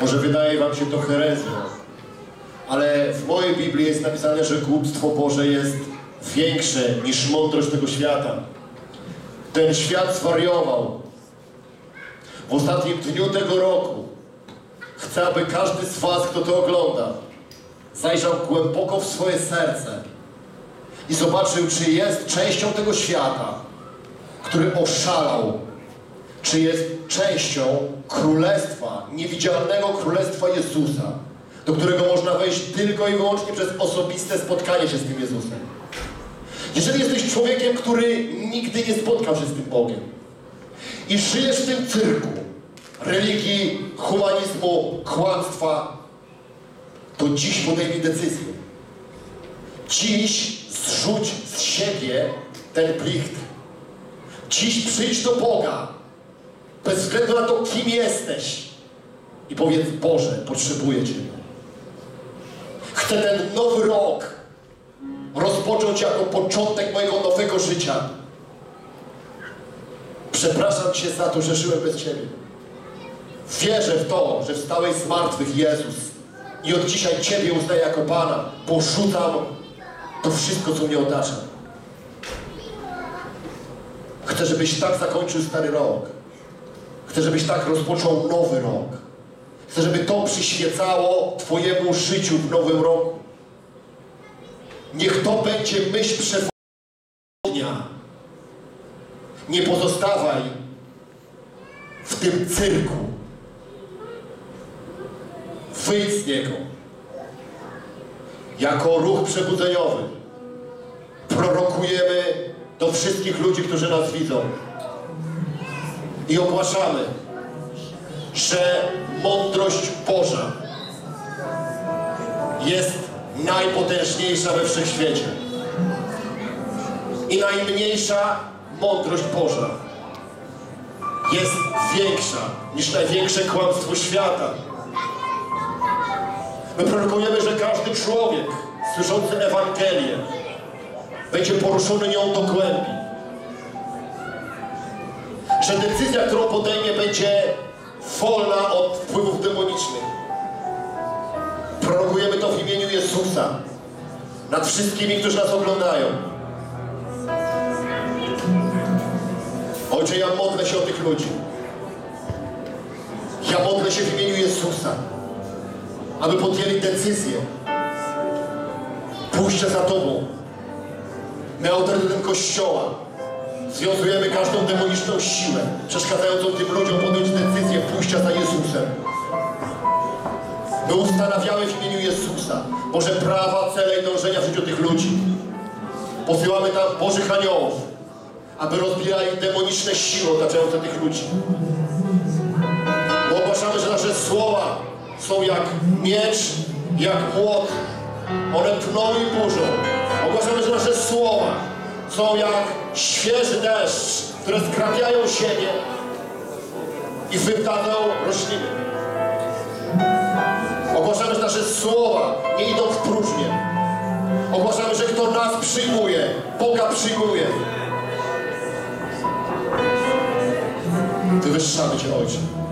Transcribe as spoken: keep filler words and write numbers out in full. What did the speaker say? Może wydaje wam się to herezją, ale w mojej Biblii jest napisane, że głupstwo Boże jest większe niż mądrość tego świata. Ten świat zwariował. W ostatnim dniu tego roku chcę, aby każdy z was, kto to ogląda, zajrzał głęboko w swoje serce i zobaczył, czy jest częścią tego świata, który oszalał, czy jest częścią Królestwa, niewidzialnego Królestwa Jezusa, do którego można wejść tylko i wyłącznie przez osobiste spotkanie się z tym Jezusem. Jeżeli jesteś człowiekiem, który nigdy nie spotkał się z tym Bogiem i żyjesz w tym cyrku religii, humanizmu, kłamstwa, to dziś podejmij decyzję. Dziś zrzuć z siebie ten plicht. Dziś przyjdź do Boga, bez względu na to, kim jesteś, i powiedz: Boże, potrzebuję Ciebie. Chcę ten nowy rok rozpocząć jako początek mojego nowego życia. Przepraszam Cię za to, że żyłem bez Ciebie. Wierzę w to, że wstałeś z martwych, Jezus, i od dzisiaj Ciebie uznaję jako Pana. Porzucam to wszystko, co mnie otacza. Chcę, żebyś tak zakończył stary rok. Chcę, żebyś tak rozpoczął nowy rok. Chcę, żeby to przyświecało Twojemu życiu w nowym roku. Niech to będzie myśl przewodnia. Nie pozostawaj w tym cyrku. Wyjdź z niego. Jako ruch przebudzeniowy prorokujemy do wszystkich ludzi, którzy nas widzą. I ogłaszamy, że mądrość Boża jest najpotężniejsza we wszechświecie. I najmniejsza mądrość Boża jest większa niż największe kłamstwo świata. My prorokujemy, że każdy człowiek słyszący Ewangelię będzie poruszony nią do głębi. Że decyzja, którą podejmie, będzie wolna od wpływów demonicznych. Prorokujemy to w imieniu Jezusa nad wszystkimi, którzy nas oglądają. Ojcze, ja modlę się o tych ludzi. Ja modlę się w imieniu Jezusa, aby podjęli decyzję pójścia za Tobą. My autorytetem Kościoła związujemy każdą demoniczną siłę przeszkadzającą tym ludziom podjąć decyzję pójścia za Jezusem. My ustanawiamy w imieniu Jezusa Boże prawa, cele i dążenia w życiu tych ludzi. Posyłamy tam Bożych aniołów, aby rozbijali demoniczne siły otaczające tych ludzi. Bo ogłaszamy, że nasze słowa są jak miecz, jak młot. One pną i burzą. Ogłaszamy, że nasze słowa są jak świeży deszcz, które skrapiają ziemię i wypadają rośliny. Ogłaszamy, że nasze słowa nie idą w próżnię. Ogłaszamy, że kto nas przyjmuje, Boga przyjmuje. Wywyższamy Cię, Ojcze.